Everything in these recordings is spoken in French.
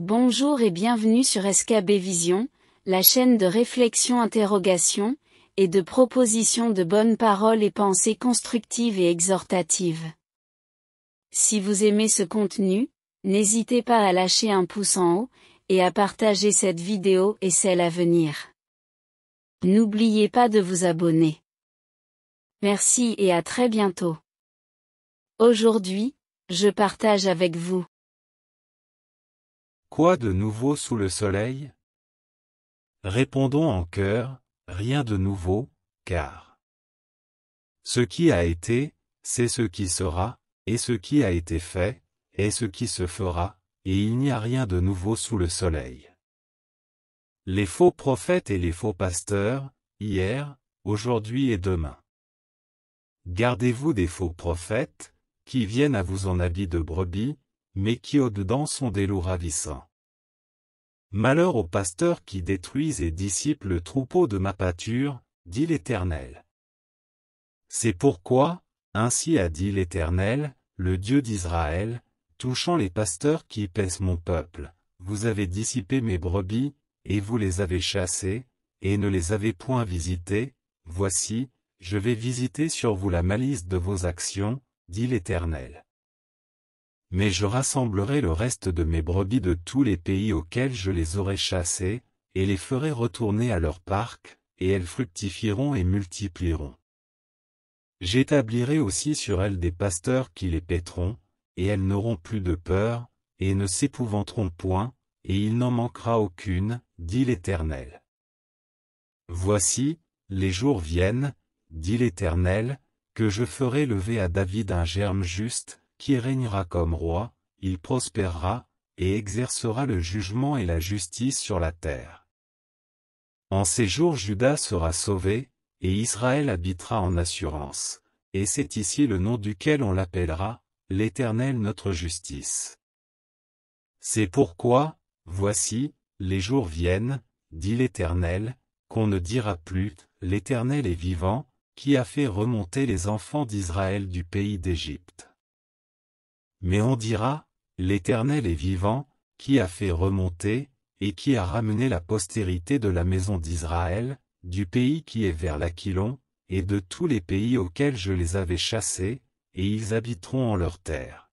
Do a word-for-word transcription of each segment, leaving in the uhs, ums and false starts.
Bonjour et bienvenue sur ESKABE Vision, la chaîne de réflexion, interrogation, et de proposition de bonnes paroles et pensées constructives et exhortatives. Si vous aimez ce contenu, n'hésitez pas à lâcher un pouce en haut, et à partager cette vidéo et celle à venir. N'oubliez pas de vous abonner. Merci et à très bientôt. Aujourd'hui, je partage avec vous. Quoi de nouveau sous le soleil? Répondons en cœur, rien de nouveau, car ce qui a été, c'est ce qui sera, et ce qui a été fait, est ce qui se fera, et il n'y a rien de nouveau sous le soleil. Les faux prophètes et les faux pasteurs, hier, aujourd'hui et demain. Gardez-vous des faux prophètes, qui viennent à vous en habits de brebis, mais qui au-dedans sont des loups ravissants. Malheur aux pasteurs qui détruisent et dissipent le troupeau de ma pâture, dit l'Éternel. C'est pourquoi, ainsi a dit l'Éternel, le Dieu d'Israël, touchant les pasteurs qui paissent mon peuple, vous avez dissipé mes brebis, et vous les avez chassés, et ne les avez point visités, voici, je vais visiter sur vous la malice de vos actions, dit l'Éternel. Mais je rassemblerai le reste de mes brebis de tous les pays auxquels je les aurai chassées, et les ferai retourner à leur parc, et elles fructifieront et multiplieront. J'établirai aussi sur elles des pasteurs qui les paîtront, et elles n'auront plus de peur, et ne s'épouvanteront point, et il n'en manquera aucune, dit l'Éternel. Voici, les jours viennent, dit l'Éternel, que je ferai lever à David un germe juste, qui régnera comme roi, il prospérera, et exercera le jugement et la justice sur la terre. En ces jours Juda sera sauvé, et Israël habitera en assurance, et c'est ici le nom duquel on l'appellera, l'Éternel notre justice. C'est pourquoi, voici, les jours viennent, dit l'Éternel, qu'on ne dira plus, l'Éternel est vivant, qui a fait remonter les enfants d'Israël du pays d'Égypte. Mais on dira, l'Éternel est vivant, qui a fait remonter, et qui a ramené la postérité de la maison d'Israël, du pays qui est vers l'Aquilon, et de tous les pays auxquels je les avais chassés, et ils habiteront en leur terre.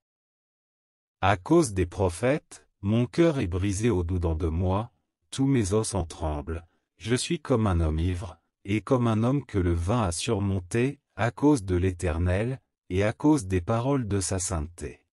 À cause des prophètes, mon cœur est brisé au-dedans de moi, tous mes os en tremblent, je suis comme un homme ivre, et comme un homme que le vin a surmonté, à cause de l'Éternel, et à cause des paroles de sa sainteté.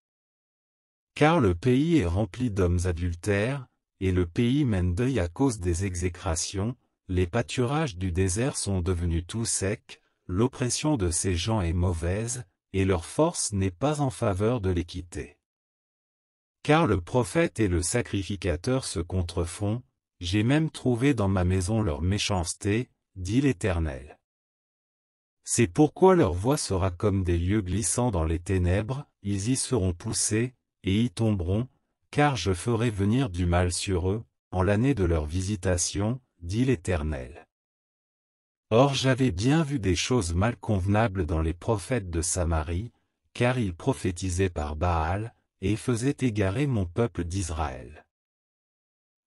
Car le pays est rempli d'hommes adultères, et le pays mène deuil à cause des exécrations, les pâturages du désert sont devenus tout secs, l'oppression de ces gens est mauvaise, et leur force n'est pas en faveur de l'équité. Car le prophète et le sacrificateur se contrefont, j'ai même trouvé dans ma maison leur méchanceté, dit l'Éternel. C'est pourquoi leur voix sera comme des lieux glissants dans les ténèbres, ils y seront poussés, et y tomberont, car je ferai venir du mal sur eux, en l'année de leur visitation, dit l'Éternel. Or j'avais bien vu des choses mal convenables dans les prophètes de Samarie, car ils prophétisaient par Baal, et faisaient égarer mon peuple d'Israël.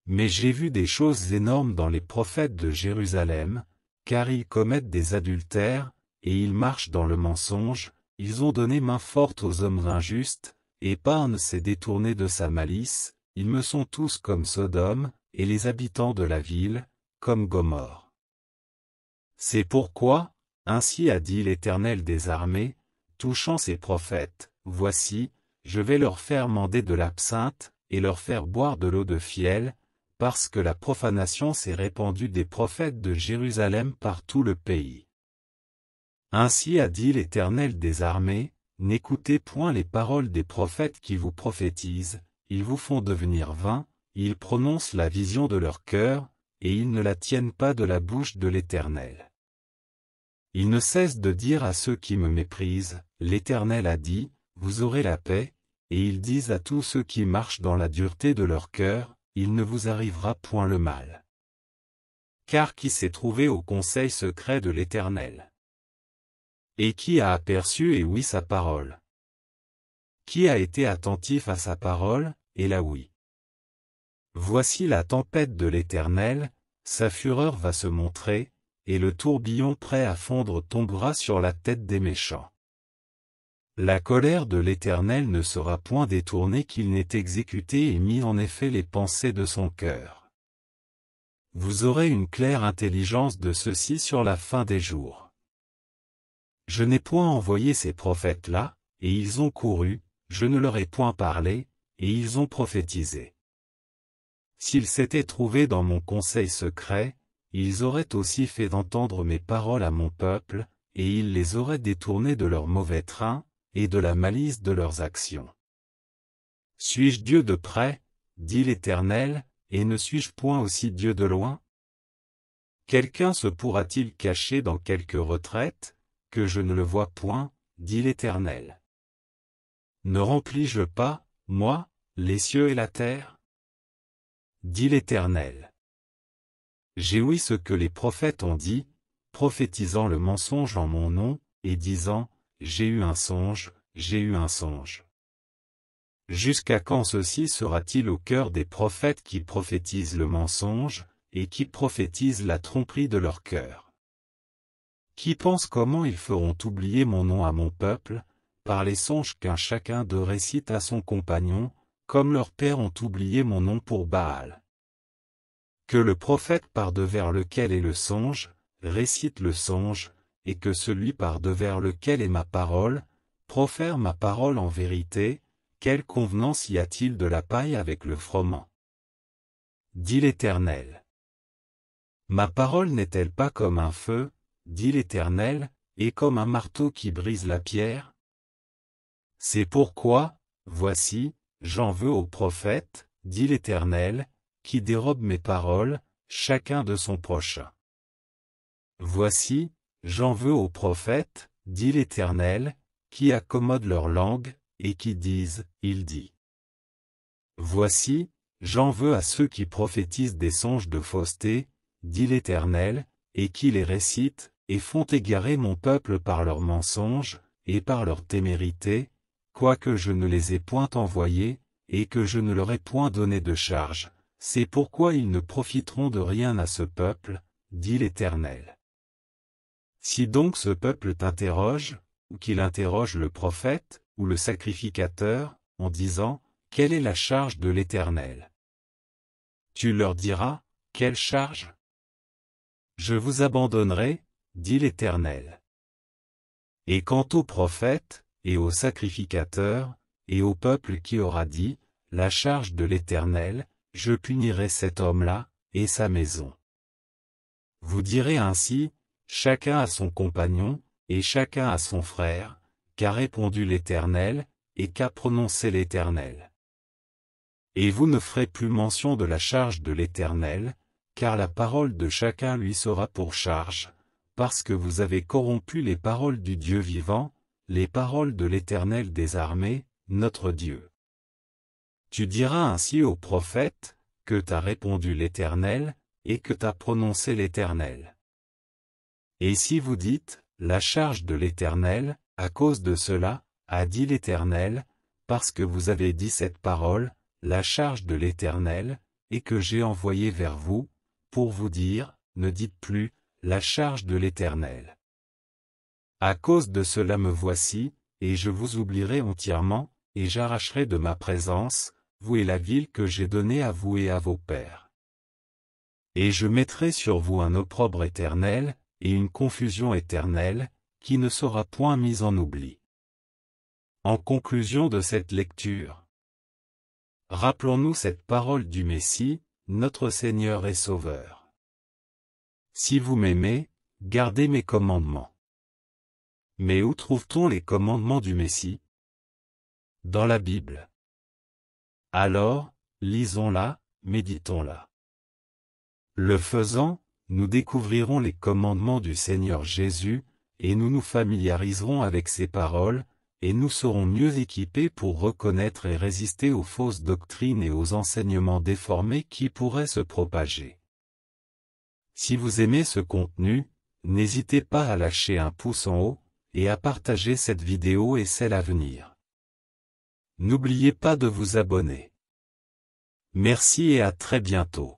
Mais j'ai vu des choses énormes dans les prophètes de Jérusalem, car ils commettent des adultères, et ils marchent dans le mensonge, ils ont donné main forte aux hommes injustes, et pas ne s'est détourné de sa malice, ils me sont tous comme Sodome, et les habitants de la ville, comme Gomorrhe. C'est pourquoi, ainsi a dit l'Éternel des armées, touchant ses prophètes, voici, je vais leur faire mander de l'absinthe, et leur faire boire de l'eau de fiel, parce que la profanation s'est répandue des prophètes de Jérusalem par tout le pays. Ainsi a dit l'Éternel des armées, n'écoutez point les paroles des prophètes qui vous prophétisent, ils vous font devenir vains, ils prononcent la vision de leur cœur, et ils ne la tiennent pas de la bouche de l'Éternel. Ils ne cessent de dire à ceux qui me méprisent, l'Éternel a dit, vous aurez la paix, et ils disent à tous ceux qui marchent dans la dureté de leur cœur, il ne vous arrivera point le mal. Car qui s'est trouvé au conseil secret de l'Éternel? Et qui a aperçu et oui sa parole? Qui a été attentif à sa parole, et la oui? Voici la tempête de l'Éternel, sa fureur va se montrer, et le tourbillon prêt à fondre tombera sur la tête des méchants. La colère de l'Éternel ne sera point détournée qu'il n'ait exécuté et mis en effet les pensées de son cœur. Vous aurez une claire intelligence de ceci sur la fin des jours. Je n'ai point envoyé ces prophètes-là, et ils ont couru, je ne leur ai point parlé, et ils ont prophétisé. S'ils s'étaient trouvés dans mon conseil secret, ils auraient aussi fait entendre mes paroles à mon peuple, et ils les auraient détournés de leur mauvais train, et de la malice de leurs actions. Suis-je Dieu de près, dit l'Éternel, et ne suis-je point aussi Dieu de loin? Quelqu'un se pourra-t-il cacher dans quelque retraite, que je ne le vois point, dit l'Éternel? Ne remplis-je pas, moi, les cieux et la terre? Dit l'Éternel. J'ai ouï ce que les prophètes ont dit, prophétisant le mensonge en mon nom, et disant, j'ai eu un songe, j'ai eu un songe. Jusqu'à quand ceci sera-t-il au cœur des prophètes qui prophétisent le mensonge, et qui prophétisent la tromperie de leur cœur? Qui pense comment ils feront oublier mon nom à mon peuple, par les songes qu'un chacun d'eux récite à son compagnon, comme leurs pères ont oublié mon nom pour Baal? Que le prophète par devers lequel est le songe, récite le songe, et que celui par devers lequel est ma parole, profère ma parole en vérité, quelle convenance y a-t-il de la paille avec le froment? Dit l'Éternel. Ma parole n'est-elle pas comme un feu, dit l'Éternel, et comme un marteau qui brise la pierre? C'est pourquoi, voici, j'en veux aux prophètes, dit l'Éternel, qui dérobent mes paroles, chacun de son prochain. Voici, j'en veux aux prophètes, dit l'Éternel, qui accommodent leur langue, et qui disent, il dit. Voici, j'en veux à ceux qui prophétisent des songes de fausseté, dit l'Éternel, et qui les récitent, et font égarer mon peuple par leurs mensonges, et par leur témérité, quoique je ne les ai point envoyés, et que je ne leur ai point donné de charge. C'est pourquoi ils ne profiteront de rien à ce peuple, dit l'Éternel. Si donc ce peuple t'interroge, ou qu'il interroge le prophète, ou le sacrificateur, en disant, quelle est la charge de l'Éternel? Tu leur diras, quelle charge? Je vous abandonnerai, dit l'Éternel. Et quant au prophète, et au sacrificateur, et au peuple qui aura dit, la charge de l'Éternel, je punirai cet homme-là, et sa maison. Vous direz ainsi, chacun à son compagnon, et chacun à son frère, qu'a répondu l'Éternel, et qu'a prononcé l'Éternel. Et vous ne ferez plus mention de la charge de l'Éternel, car la parole de chacun lui sera pour charge, parce que vous avez corrompu les paroles du Dieu vivant, les paroles de l'Éternel des armées, notre Dieu. Tu diras ainsi au prophète, que t'a répondu l'Éternel, et que t'a prononcé l'Éternel. Et si vous dites, la charge de l'Éternel, à cause de cela, a dit l'Éternel, parce que vous avez dit cette parole, la charge de l'Éternel, et que j'ai envoyé vers vous, pour vous dire, ne dites plus, la charge de l'Éternel. À cause de cela me voici, et je vous oublierai entièrement, et j'arracherai de ma présence, vous et la ville que j'ai donnée à vous et à vos pères. Et je mettrai sur vous un opprobre éternel, et une confusion éternelle, qui ne sera point mise en oubli. En conclusion de cette lecture, rappelons-nous cette parole du Messie, notre Seigneur et Sauveur. Si vous m'aimez, gardez mes commandements. Mais où trouve-t-on les commandements du Messie? Dans la Bible. Alors, lisons-la, méditons-la. Le faisant, nous découvrirons les commandements du Seigneur Jésus, et nous nous familiariserons avec ses paroles, et nous serons mieux équipés pour reconnaître et résister aux fausses doctrines et aux enseignements déformés qui pourraient se propager. Si vous aimez ce contenu, n'hésitez pas à lâcher un pouce en haut, et à partager cette vidéo et celle à venir. N'oubliez pas de vous abonner. Merci et à très bientôt.